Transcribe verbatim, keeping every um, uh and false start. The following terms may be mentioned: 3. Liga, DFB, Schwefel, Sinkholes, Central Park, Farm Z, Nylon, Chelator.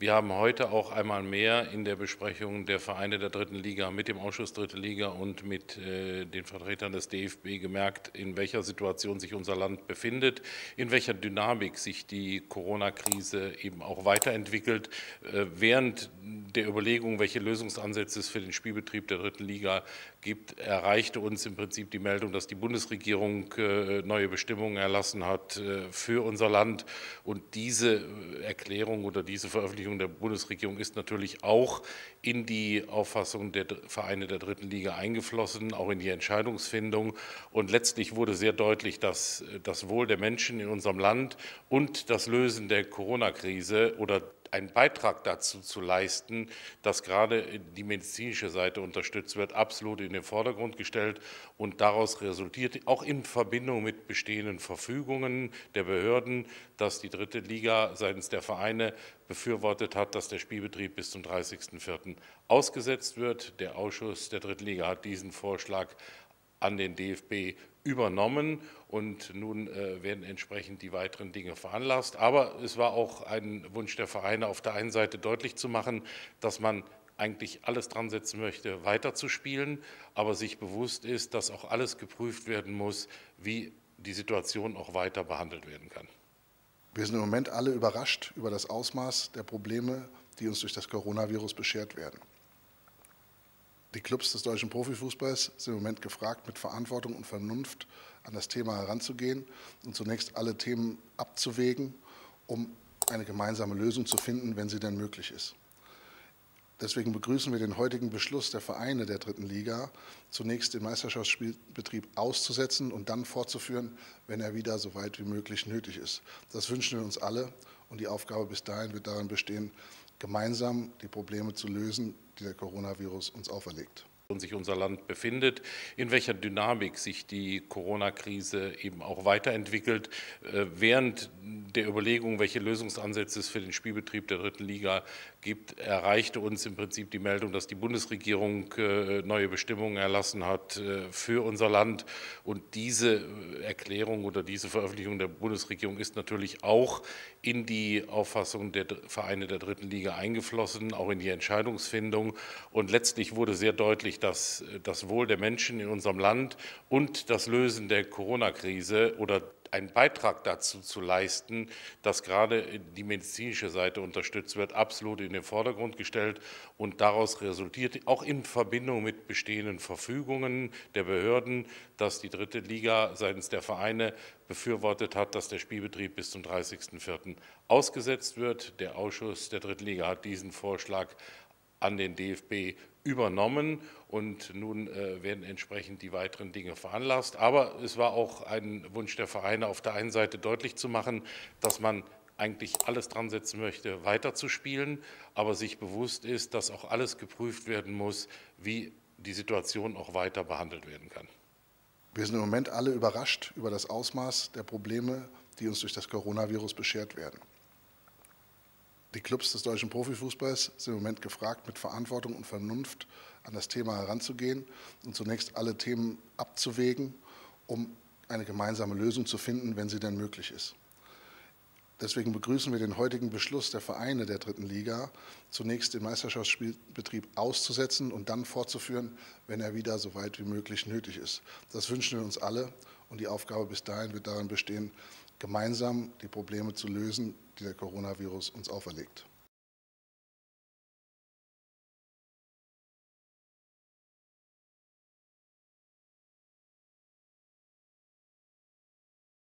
Wir haben heute auch einmal mehr in der Besprechung der Vereine der dritten Liga mit dem Ausschuss dritte Liga und mit äh, den Vertretern des D F B gemerkt, in welcher Situation sich unser Land befindet, in welcher Dynamik sich die Corona-Krise eben auch weiterentwickelt. Äh, während der Überlegung, welche Lösungsansätze es für den Spielbetrieb der dritten Liga gibt, erreichte uns im Prinzip die Meldung, dass die Bundesregierung äh, neue Bestimmungen erlassen hat äh, für unser Land. Und diese Erklärung oder diese Veröffentlichung der Bundesregierung ist natürlich auch in die Auffassung der Vereine der dritten Liga eingeflossen, auch in die Entscheidungsfindung. Und letztlich wurde sehr deutlich, dass das Wohl der Menschen in unserem Land und das Lösen der Corona-Krise oder einen Beitrag dazu zu leisten, dass gerade die medizinische Seite unterstützt wird, absolut in den Vordergrund gestellt, und daraus resultiert auch in Verbindung mit bestehenden Verfügungen der Behörden, dass die dritte Liga seitens der Vereine befürwortet hat, dass der Spielbetrieb bis zum dreißigsten vierten ausgesetzt wird. Der Ausschuss der dritten Liga hat diesen Vorschlag an den D F B übernommen, und nun äh, werden entsprechend die weiteren Dinge veranlasst. Aber es war auch ein Wunsch der Vereine, auf der einen Seite deutlich zu machen, dass man eigentlich alles dran setzen möchte, weiterzuspielen, aber sich bewusst ist, dass auch alles geprüft werden muss, wie die Situation auch weiter behandelt werden kann. Wir sind im Moment alle überrascht über das Ausmaß der Probleme, die uns durch das Coronavirus beschert werden. Die Clubs des deutschen Profifußballs sind im Moment gefragt, mit Verantwortung und Vernunft an das Thema heranzugehen und zunächst alle Themen abzuwägen, um eine gemeinsame Lösung zu finden, wenn sie denn möglich ist. Deswegen begrüßen wir den heutigen Beschluss der Vereine der dritten Liga, zunächst den Meisterschaftsspielbetrieb auszusetzen und dann fortzuführen, wenn er wieder so weit wie möglich nötig ist. Das wünschen wir uns alle, und die Aufgabe bis dahin wird darin bestehen, gemeinsam die Probleme zu lösen, die der Coronavirus uns auferlegt. Und sich unser Land befindet, in welcher Dynamik sich die Corona-Krise eben auch weiterentwickelt. Während der Überlegung, welche Lösungsansätze es für den Spielbetrieb der dritten Liga gibt, erreichte uns im Prinzip die Meldung, dass die Bundesregierung neue Bestimmungen erlassen hat für unser Land. Und diese Erklärung oder diese Veröffentlichung der Bundesregierung ist natürlich auch in die Auffassung der Vereine der dritten Liga eingeflossen, auch in die Entscheidungsfindung. Und letztlich wurde sehr deutlich, dass das Wohl der Menschen in unserem Land und das Lösen der Corona-Krise oder einen Beitrag dazu zu leisten, dass gerade die medizinische Seite unterstützt wird, absolut in den Vordergrund gestellt, und daraus resultiert auch in Verbindung mit bestehenden Verfügungen der Behörden, dass die dritte Liga seitens der Vereine befürwortet hat, dass der Spielbetrieb bis zum dreißigsten vierten ausgesetzt wird. Der Ausschuss der dritten Liga hat diesen Vorschlag an den D F B übernommen, und nun äh, werden entsprechend die weiteren Dinge veranlasst. Aber es war auch ein Wunsch der Vereine, auf der einen Seite deutlich zu machen, dass man eigentlich alles dran setzen möchte, weiterzuspielen, aber sich bewusst ist, dass auch alles geprüft werden muss, wie die Situation auch weiter behandelt werden kann. Wir sind im Moment alle überrascht über das Ausmaß der Probleme, die uns durch das Coronavirus beschert werden. Die Clubs des deutschen Profifußballs sind im Moment gefragt, mit Verantwortung und Vernunft an das Thema heranzugehen und zunächst alle Themen abzuwägen, um eine gemeinsame Lösung zu finden, wenn sie denn möglich ist. Deswegen begrüßen wir den heutigen Beschluss der Vereine der dritten Liga, zunächst den Meisterschaftsspielbetrieb auszusetzen und dann fortzuführen, wenn er wieder so weit wie möglich nötig ist. Das wünschen wir uns alle, und die Aufgabe bis dahin wird darin bestehen, gemeinsam die Probleme zu lösen, die der Coronavirus uns auferlegt.